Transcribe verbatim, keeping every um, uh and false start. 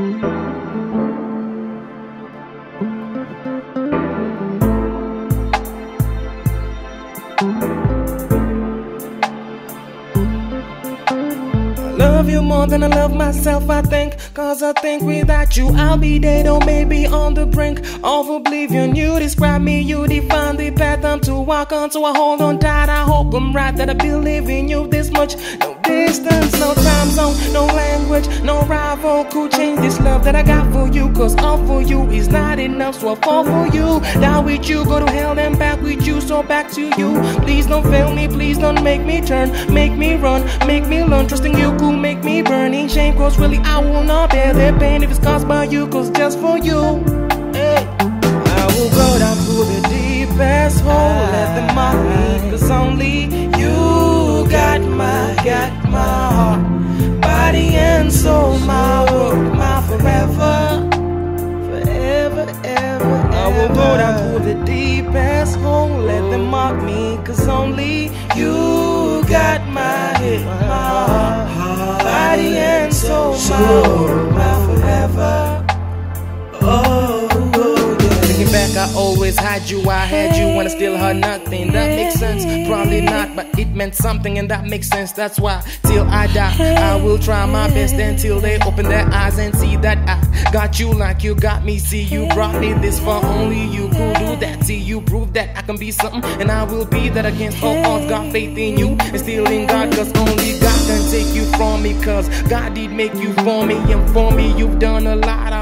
I love you more than I love myself, I think. Cause I think without you I'll be dead or maybe on the brink of oblivion. You describe me, you define the path I'm to walk on, so I hold on tight. I hope I'm right, that I believe in you this much. No distance, no time zone, no language, no rival could change this love that I got for you. Cause all for you is not enough, so I fall for you. Die with you, go to hell and back with you, so back to you. Please don't fail me, please don't make me turn, make me run, make me learn. Trusting you could make Make me burning shame, cause really I will not bear their pain if it's caused by you, cause just for you, hey. I will go down through the deepest hole, let them mock me, cause only you got my, got my heart, body and soul, my world, my forever, forever, ever. I will go down through the deepest hole, let them mock me, cause only you got my head, my heart, body and soul, my world, my forever. Oh, oh yeah. Thinking back, I always had you, I had you, and I still had nothing. That makes sense, probably not, but it meant something, and that makes sense. That's why, till I die, I will try my best until they open their eyes and see that I got you like you got me. See, you brought me this far, only you could do that. See, you proved that I can be something, and I will be that against all odds. Got faith in you, and still in God, cause only God can take you from me, cause God did make you for me, and for me you've done a lot.